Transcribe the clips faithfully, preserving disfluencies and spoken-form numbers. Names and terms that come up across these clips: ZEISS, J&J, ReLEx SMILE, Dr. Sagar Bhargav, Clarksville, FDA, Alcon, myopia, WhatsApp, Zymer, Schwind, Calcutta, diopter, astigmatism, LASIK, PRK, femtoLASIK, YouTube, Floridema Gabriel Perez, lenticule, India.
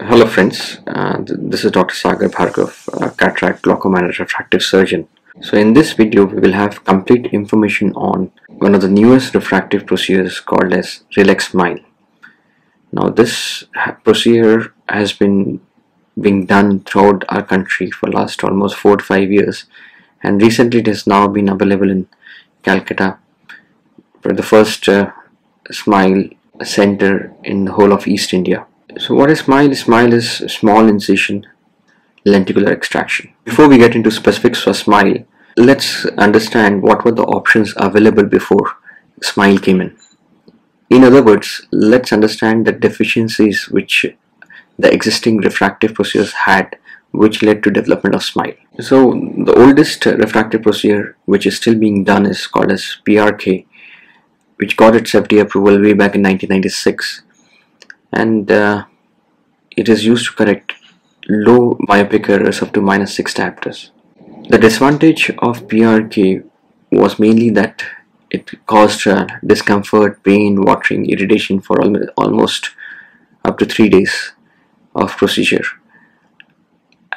Hello friends, uh, th this is Doctor Sagar Bhargav, uh, cataract, glaucoma and refractive surgeon. So in this video we will have complete information on one of the newest refractive procedures called as ReLEx SMILE. Now this procedure has been being done throughout our country for last almost four to five years, and recently it has now been available in Calcutta for the first uh, SMILE center in the whole of East India. So what is SMILE? SMILE is small incision lenticular extraction. Before we get into specifics for SMILE, let's understand what were the options available before SMILE came in. In other words, let's understand the deficiencies which the existing refractive procedures had, which led to development of SMILE. So the oldest refractive procedure which is still being done is called as P R K, which got its F D A approval way back in nineteen ninety-six. And uh, it is used to correct low myopic errors up to minus six diopters. The disadvantage of P R K was mainly that it caused uh, discomfort, pain, watering, irritation for al almost up to three days of procedure.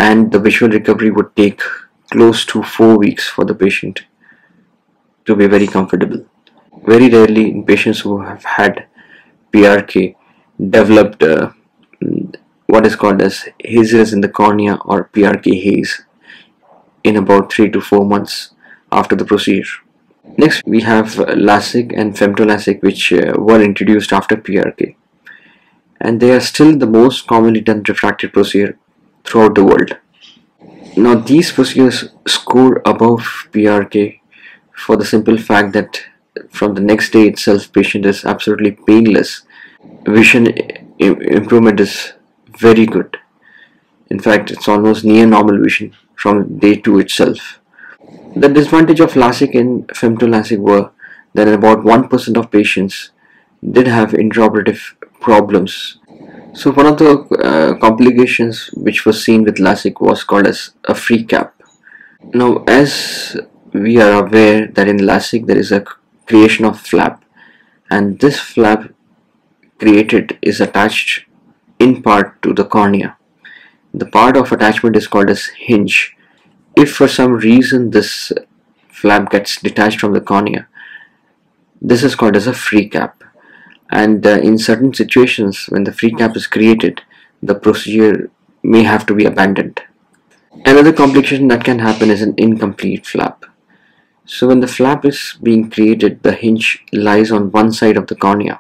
And the visual recovery would take close to four weeks for the patient to be very comfortable. Very rarely in patients who have had P R K developed uh, what is called as haziness in the cornea or P R K haze in about three to four months after the procedure. Next we have uh, LASIK and femtoLASIK, which uh, were introduced after P R K, and they are still the most commonly done refractive procedure throughout the world. Now these procedures score above P R K for the simple fact that from the next day itself patient is absolutely painless. Vision improvement is very good. In fact, it's almost near normal vision from day two itself. The disadvantage of LASIK and femtoLASIK were that about one percent of patients did have intraoperative problems. So one of the uh, complications which was seen with LASIK was called as a free cap. Now, as we are aware that in LASIK there is a creation of flap, and this flap created is attached in part to the cornea. The part of attachment is called as hinge. If for some reason this flap gets detached from the cornea, this is called as a free cap. And uh, in certain situations when the free cap is created, the procedure may have to be abandoned. Another complication that can happen is an incomplete flap. So when the flap is being created, the hinge lies on one side of the cornea.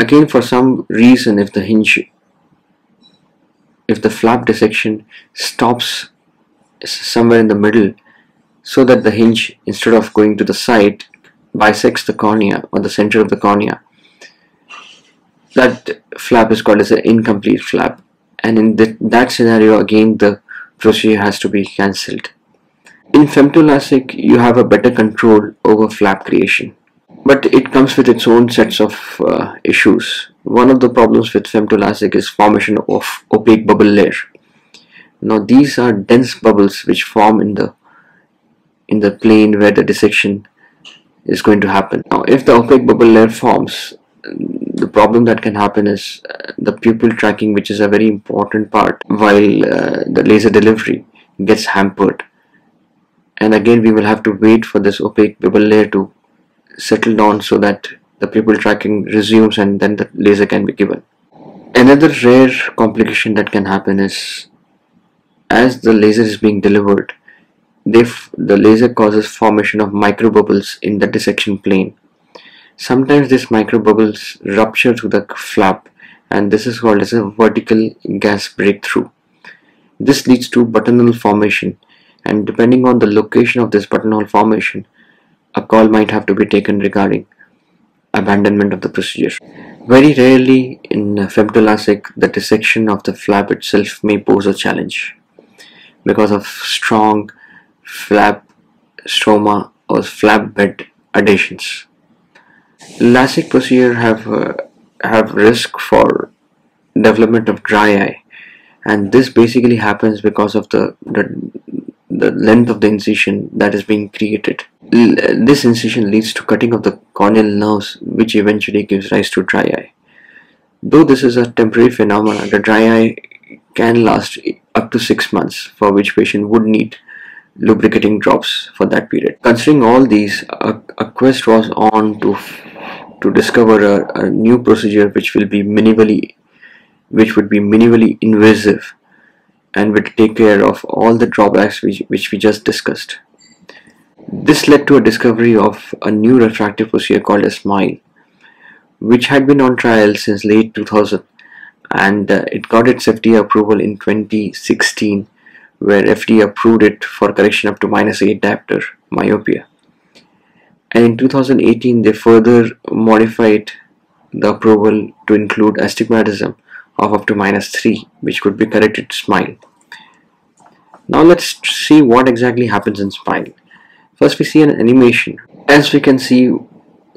Again, for some reason, if the hinge, if the flap dissection stops somewhere in the middle, so that the hinge, instead of going to the side, bisects the cornea or the center of the cornea, that flap is called as an incomplete flap. And in the, that scenario, again, the procedure has to be cancelled. In femtoLASIK, you have a better control over flap creation, but it comes with its own sets of uh, issues. One of the problems with femtoLASIK is formation of opaque bubble layer. Now these are dense bubbles which form in the in the plane where the dissection is going to happen. Now if the opaque bubble layer forms, the problem that can happen is uh, the pupil tracking, which is a very important part while uh, the laser delivery, gets hampered. And again we will have to wait for this opaque bubble layer to settle down so that the pupil tracking resumes and then the laser can be given. Another rare complication that can happen is, as the laser is being delivered, if the laser causes formation of micro bubbles in the dissection plane. Sometimes these micro bubbles rupture through the flap, and this is called as a vertical gas breakthrough. This leads to buttonhole formation, and depending on the location of this buttonhole formation, a call might have to be taken regarding abandonment of the procedure. Very rarely in femtoLASIK, the dissection of the flap itself may pose a challenge because of strong flap stroma or flap bed adhesions. LASIK procedure have uh, have risk for development of dry eye, and this basically happens because of the, the the length of the incision that is being created. L this incision leads to cutting of the corneal nerves, which eventually gives rise to dry eye. Though this is a temporary phenomenon, the dry eye can last up to six months, for which patient would need lubricating drops for that period. Considering all these, a, a quest was on to to discover a, a new procedure which will be minimally, which would be minimally invasive, and would take care of all the drawbacks which, which we just discussed. This led to a discovery of a new refractive procedure called a smile, which had been on trial since late two thousand, and uh, it got its F D A approval in twenty sixteen, where F D A approved it for correction up to minus eight diopter myopia. And in two thousand eighteen, they further modified the approval to include astigmatism of up to minus three, which could be corrected to smile. Now let's see what exactly happens in smile. First, we see an animation. As we can see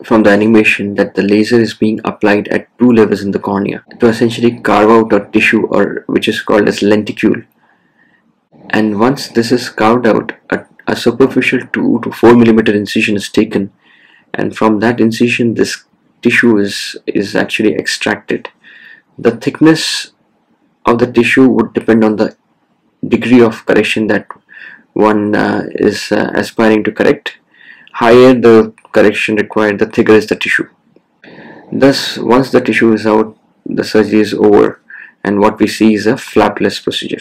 from the animation, that the laser is being applied at two levels in the cornea to essentially carve out a tissue, or which is called as lenticule. And once this is carved out, a, a superficial two to four millimeter incision is taken, and from that incision this tissue is, is actually extracted. The thickness of the tissue would depend on the degree of correction that one uh, is uh, aspiring to correct. Higher the correction required, the thicker is the tissue. Thus, once the tissue is out, the surgery is over, and what we see is a flapless procedure.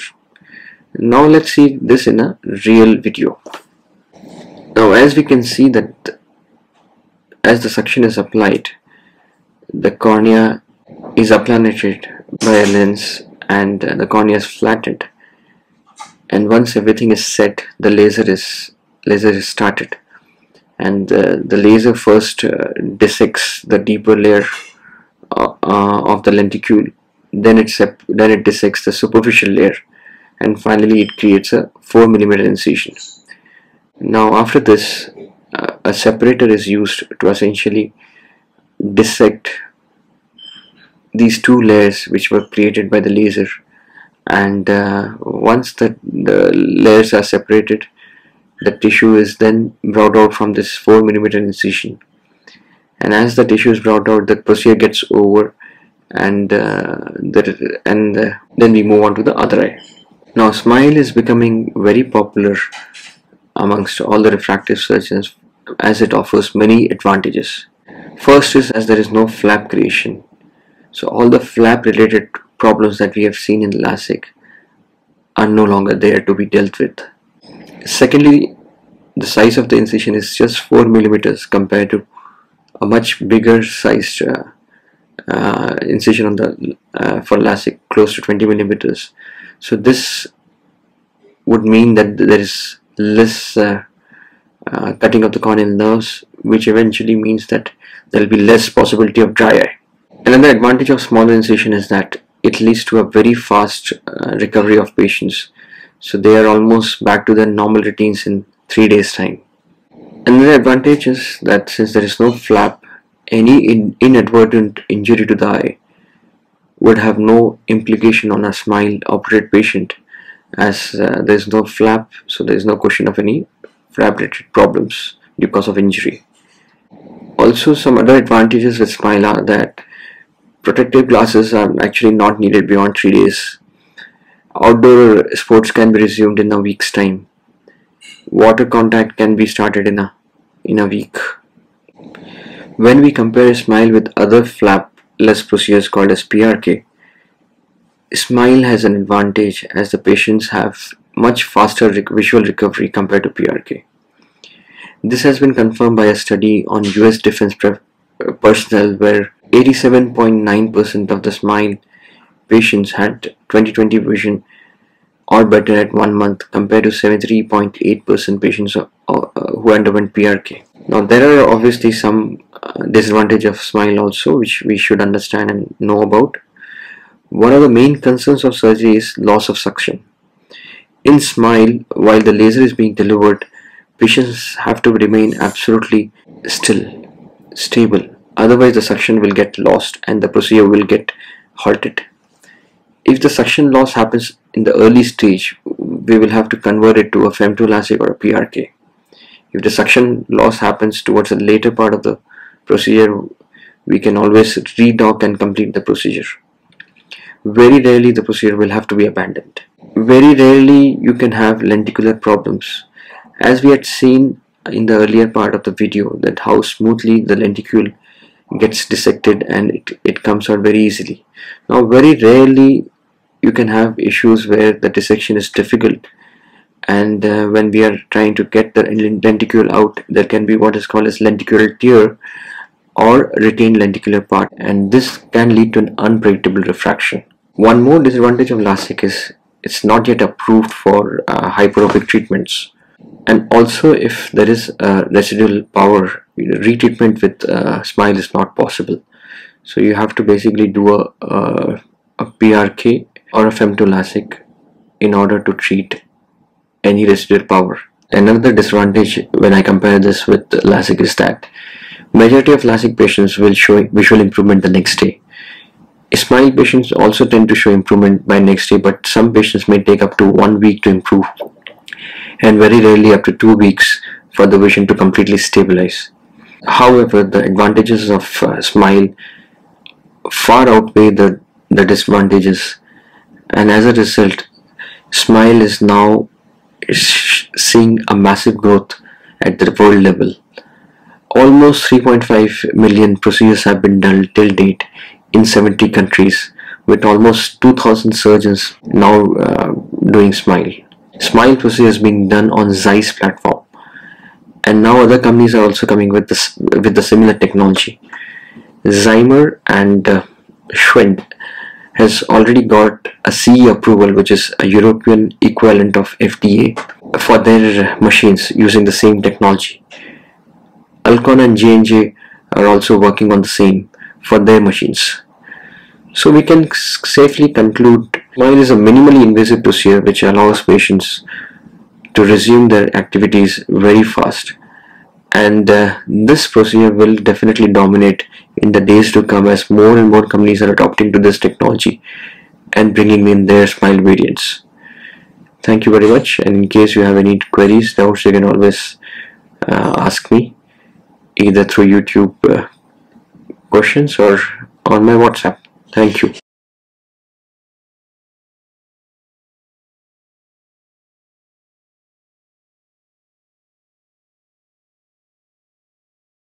Now let's see this in a real video. Now, as we can see, that as the suction is applied, the cornea is appanated by a lens, and the cornea is flattened, and once everything is set, the laser is laser is started, and uh, the laser first uh, dissects the deeper layer uh, uh, of the lenticule, then it then it dissects the superficial layer, and finally it creates a four millimeter incision. Now after this, uh, a separator is used to essentially dissect these two layers which were created by the laser, and uh, once the, the layers are separated, the tissue is then brought out from this four millimeter incision, and as the tissue is brought out, the procedure gets over, and uh, the, and uh, then we move on to the other eye. Now smile is becoming very popular amongst all the refractive surgeons, as it offers many advantages. First is, as there is no flap creation, so all the flap related problems that we have seen in LASIK are no longer there to be dealt with. Secondly, the size of the incision is just four millimeters compared to a much bigger sized uh, uh, incision on the uh, for LASIK, close to twenty millimeters. So this would mean that there is less uh, uh, cutting of the corneal nerves, which eventually means that there will be less possibility of dry eye. Another advantage of smaller incision is that it leads to a very fast uh, recovery of patients, so they are almost back to their normal routines in three days time. Another advantage is that since there is no flap, any in inadvertent injury to the eye would have no implication on a smile operated patient, as uh, there is no flap, so there is no question of any flap related problems because of injury. Also, some other advantages with smile are that protective glasses are actually not needed beyond three days. Outdoor sports can be resumed in a week's time. Water contact can be started in a in a week. When we compare smile with other flapless procedures called as P R K, smile has an advantage, as the patients have much faster rec visual recovery compared to P R K. This has been confirmed by a study on U S defense prep personnel, where eighty-seven point nine percent of the smile patients had twenty twenty vision or better at one month, compared to seventy-three point eight percent patients uh, uh, who underwent P R K. Now there are obviously some uh, disadvantages of smile also, which we should understand and know about. One of the main concerns of surgery is loss of suction. In smile, while the laser is being delivered, patients have to remain absolutely still, stable, otherwise the suction will get lost and the procedure will get halted. If the suction loss happens in the early stage, we will have to convert it to a femto LASIK or a P R K. If the suction loss happens towards the later part of the procedure, we can always redock and complete the procedure. Very rarely the procedure will have to be abandoned. Very rarely you can have lenticular problems, as we had seen in the earlier part of the video, that how smoothly the lenticule gets dissected and it, it comes out very easily. Now very rarely you can have issues where the dissection is difficult, and uh, when we are trying to get the lenticule out, there can be what is called as lenticular tear or retained lenticular part, and this can lead to an unpredictable refraction. One more disadvantage of LASIK is it's not yet approved for uh, hyperopic treatments, and also if there is uh, residual power, retreatment with uh, SMILE is not possible. So you have to basically do a, a, a P R K or a femto LASIK in order to treat any residual power. Another disadvantage when I compare this with LASIK is that majority of LASIK patients will show visual improvement the next day. SMILE patients also tend to show improvement by next day, but some patients may take up to one week to improve, and very rarely up to two weeks for the vision to completely stabilize. However, the advantages of uh, SMILE far outweigh the, the disadvantages, and as a result, SMILE is now seeing a massive growth at the world level. Almost three point five million procedures have been done till date in seventy countries, with almost two thousand surgeons now uh, doing SMILE. SMILE procedure is being done on ZEISS platform, and now other companies are also coming with this with the similar technology. Zymer and uh, Schwind has already got a C E approval, which is a European equivalent of F D A, for their machines using the same technology. Alcon and J and J are also working on the same for their machines. So we can safely conclude SMILE is a minimally invasive procedure which allows patients to resume their activities very fast, and uh, this procedure will definitely dominate in the days to come, as more and more companies are adopting to this technology and bringing in their SMILE variants. Thank you very much, and in case you have any queries, doubts, you can always uh, ask me either through YouTube uh, questions or on my WhatsApp. Thank you.